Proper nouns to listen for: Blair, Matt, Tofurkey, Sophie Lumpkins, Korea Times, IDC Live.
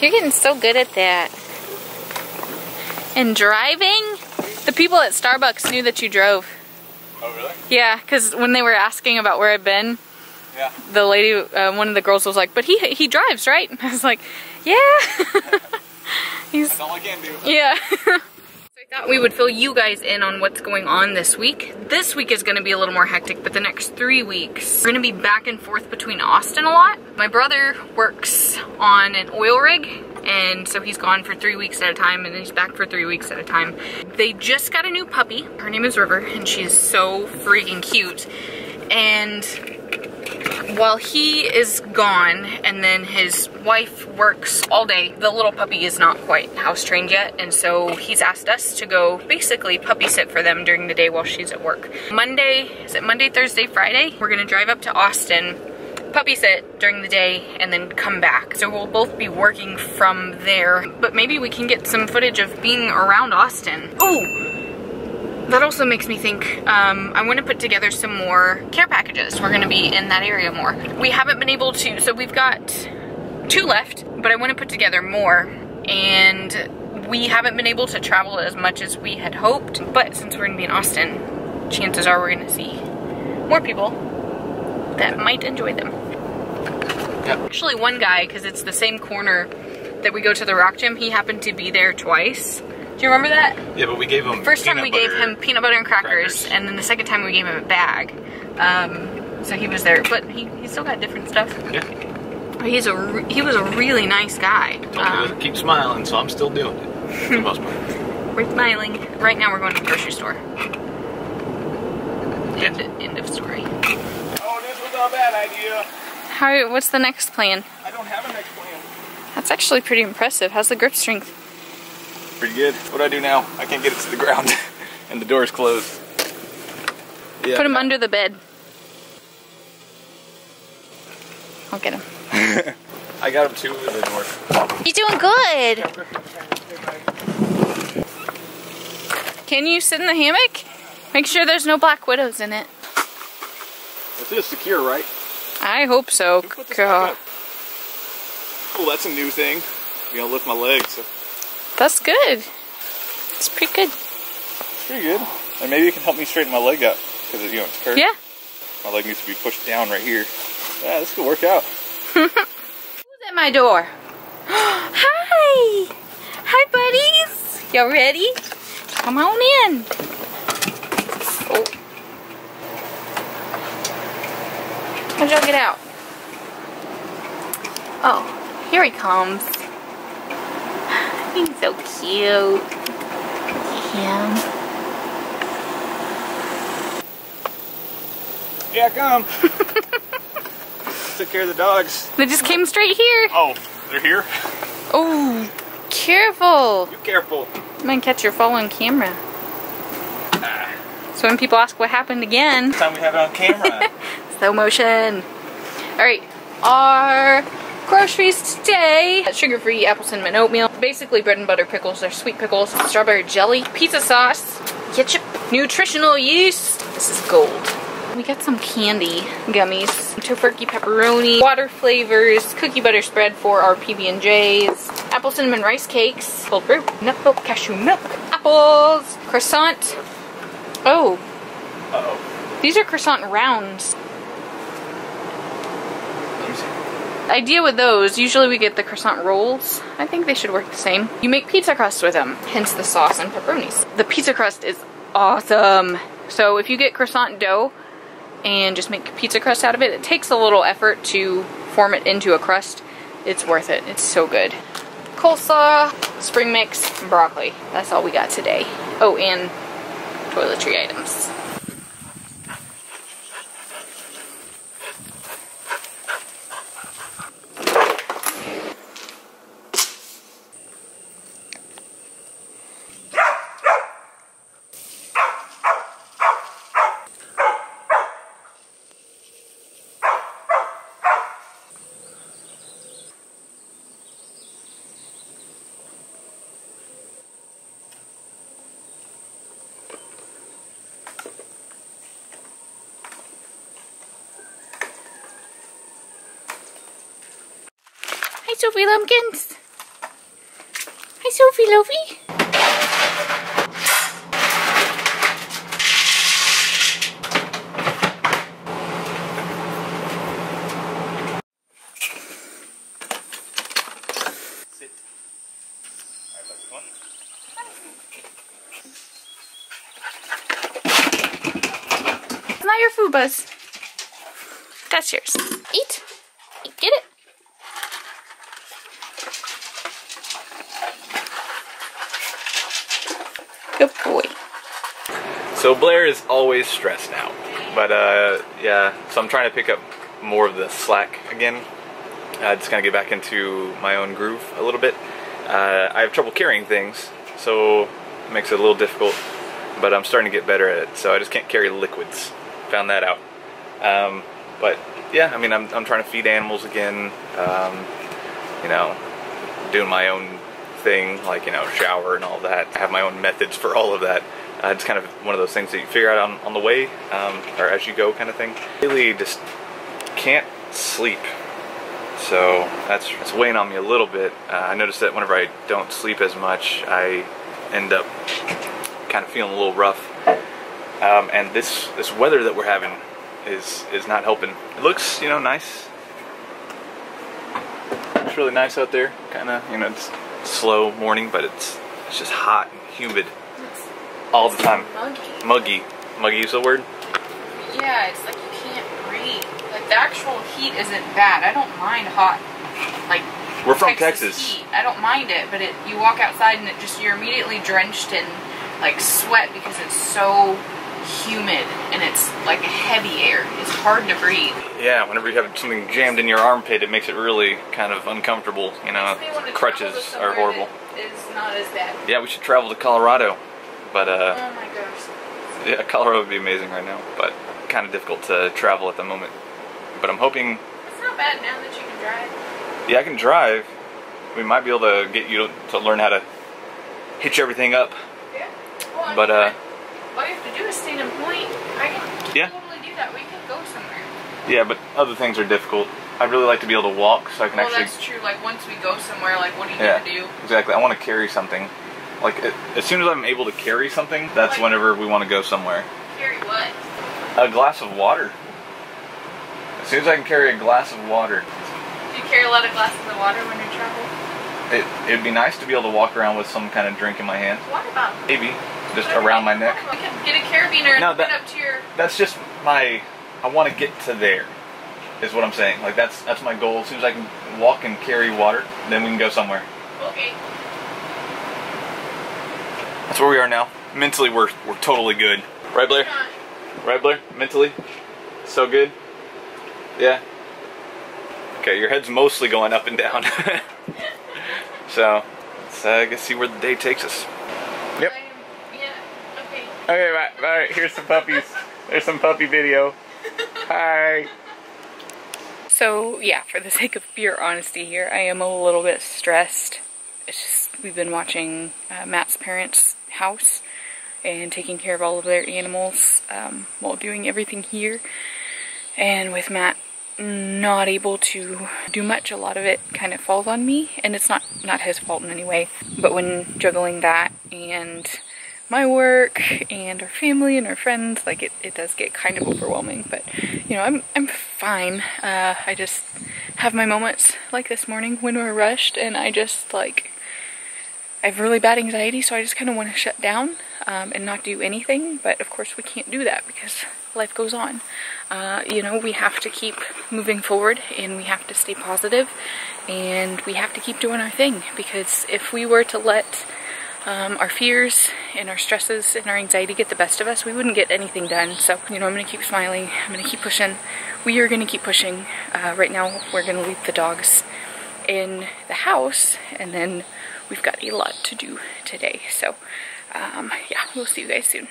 You're getting so good at that. And driving? The people at Starbucks knew that you drove. Oh, really? Yeah, because when they were asking about where I've been, yeah, the lady, one of the girls was like, but he drives, right? And I was like, yeah. That's all I can do. Yeah. I thought we would fill you guys in on what's going on this week. This week is going to be a little more hectic, but the next 3 weeks, we're going to be back and forth between Austin a lot. My brother works on an oil rig, and so he's gone for 3 weeks at a time, and then he's back for 3 weeks at a time. They just got a new puppy. Her name is River, and she is so freaking cute. And while he is gone and then his wife works all day, the little puppy is not quite house trained yet, and so he's asked us to go basically puppy sit for them during the day while she's at work. Monday, is it Monday, Thursday, Friday? We're gonna drive up to Austin, puppy sit during the day, and then come back. So we'll both be working from there, but maybe we can get some footage of being around Austin. Ooh! That also makes me think, I want to put together some more care packages. We're going to be in that area more. We haven't been able to, so we've got 2 left, but I want to put together more, and we haven't been able to travel as much as we had hoped, but since we're going to be in Austin, chances are we're going to see more people that might enjoy them. Yep. Actually one guy, because it's the same corner that we go to the rock gym, he happened to be there twice. Do you remember that? Yeah, but we gave him First time we gave him peanut butter and crackers, and then the second time we gave him a bag. So he was there, but he still got different stuff. Yeah. But he was a really nice guy. Told me to keep smiling, so I'm still doing it for the most part. We're smiling. Right now we're going to the grocery store. Yes. End of story. Oh, this was a bad idea. How? What's the next plan? I don't have a next plan. That's actually pretty impressive. How's the grip strength? Pretty good. What do I do now? I can't get it to the ground and the door's closed. Yeah. Put him under the bed. I'll get him. I got him to the door. He's doing good. Can you sit in the hammock? Make sure there's no black widows in it. This is secure, right? I hope so. God. Oh, that's a new thing. I'm gonna lift my legs. So. That's good. It's pretty good. It's pretty good. And maybe you can help me straighten my leg up because you know it's curved. Yeah. My leg needs to be pushed down right here. Yeah, this could work out. Who's at my door? Hi. Hi, buddies. Y'all ready? Come on in. Oh. How'd y'all get out? Oh, here he comes. He's so cute. Yeah. Yeah, come. Took care of the dogs. They just came straight here. Oh, they're here? Oh, careful. You careful. I'm gonna catch your fall on camera. So when people ask what happened again. This time we have it on camera. Slow motion. All right, our groceries today. Sugar-free apple cinnamon oatmeal. Basically bread and butter pickles. They're sweet pickles. Strawberry jelly. Pizza sauce. Ketchup. Nutritional yeast. This is gold. We got some candy gummies. Tofurkey pepperoni. Water flavors. Cookie butter spread for our PB&Js. Apple cinnamon rice cakes. Cold brew. Nut milk. Cashew milk. Apples. Croissant. Oh. Uh-oh. These are croissant rounds. Idea with those, usually we get the croissant rolls. I think they should work the same. You make pizza crust with them, hence the sauce and pepperonis. The pizza crust is awesome. So if you get croissant dough and just make pizza crust out of it, it takes a little effort to form it into a crust. It's worth it, it's so good. Coleslaw, spring mix, and broccoli. That's all we got today. Oh, and toiletry items. Sophie Lumpkins. Sophie Lumpy. Sit. I love one. It's not your food, Buzz. That's yours. Eat. Get it. Good boy. So Blair is always stressed out, but yeah, so I'm trying to pick up more of the slack again. Just kind of get back into my own groove a little bit. I have trouble carrying things, so it makes it a little difficult, but I'm starting to get better at it, so I just can't carry liquids. Found that out. But yeah, I mean, I'm trying to feed animals again, you know, doing my own thing, like, you know, shower and all that. I have my own methods for all of that. It's kind of one of those things that you figure out on the way, or as you go kind of thing. Really just can't sleep, so that's weighing on me a little bit. I noticed that whenever I don't sleep as much, I end up kind of feeling a little rough, and this weather that we're having is not helping. It looks, you know, nice. It's really nice out there, kind of, you know, it's slow morning, but it's just hot and humid all the time. Muggy. Muggy is the word? Yeah, it's like you can't breathe. Like, the actual heat isn't bad. I don't mind hot. Like, we're from Texas. Heat. I don't mind it, but you walk outside and you're immediately drenched in like sweat because it's so humid and it's like heavy air. It's hard to breathe. Yeah, whenever you have something jammed in your armpit, it makes it really kind of uncomfortable. You know, crutches are horrible. It's not as bad. Yeah, we should travel to Colorado, but oh my gosh. Yeah, Colorado would be amazing right now, but kind of difficult to travel at the moment. But I'm hoping. It's not bad now that you can drive. Yeah, I can drive. We might be able to get you to learn how to hitch everything up. Yeah. Well, but all you have to do is stay in a point. I can totally do that. We can go somewhere. Yeah, but other things are difficult. I'd really like to be able to walk so I can actually... Well, that's true. Like, once we go somewhere, like, what are you going to do? Exactly. I want to carry something. Like, as soon as I'm able to carry something, that's like, whenever we want to go somewhere. Carry what? A glass of water. As soon as I can carry a glass of water. Do you carry a lot of glasses of water when you travel? It'd be nice to be able to walk around with some kind of drink in my hand. What about... Maybe. Just around my neck. You can get a carabiner and put it up to your... That's just my... I want to get to there, is what I'm saying. Like, that's my goal. As soon as I can walk and carry water, then we can go somewhere. Okay. That's where we are now. Mentally, we're totally good. Right, Blair? Right, Blair? Mentally? So good? Yeah? Okay, your head's mostly going up and down. So, let's see where the day takes us. Yep. Okay, alright, here's some puppies. There's some puppy video. Hi! So, yeah, for the sake of pure honesty here, I am a little bit stressed. It's just, we've been watching Matt's parents' house and taking care of all of their animals while doing everything here. And with Matt not able to do much, a lot of it kind of falls on me. And it's not his fault in any way. But when juggling that and my work and our family and our friends, like it does get kind of overwhelming, but you know, I'm fine. I just have my moments like this morning when we're rushed, and I just like, I have really bad anxiety, so I just kind of want to shut down and not do anything, but of course we can't do that because life goes on. You know, we have to keep moving forward and we have to stay positive and we have to keep doing our thing, because if we were to let our fears and our stresses and our anxiety get the best of us, we wouldn't get anything done. So, you know, I'm going to keep smiling. I'm going to keep pushing. We are going to keep pushing. Right now, we're going to leave the dogs in the house, and then we've got a lot to do today. So, yeah, we'll see you guys soon.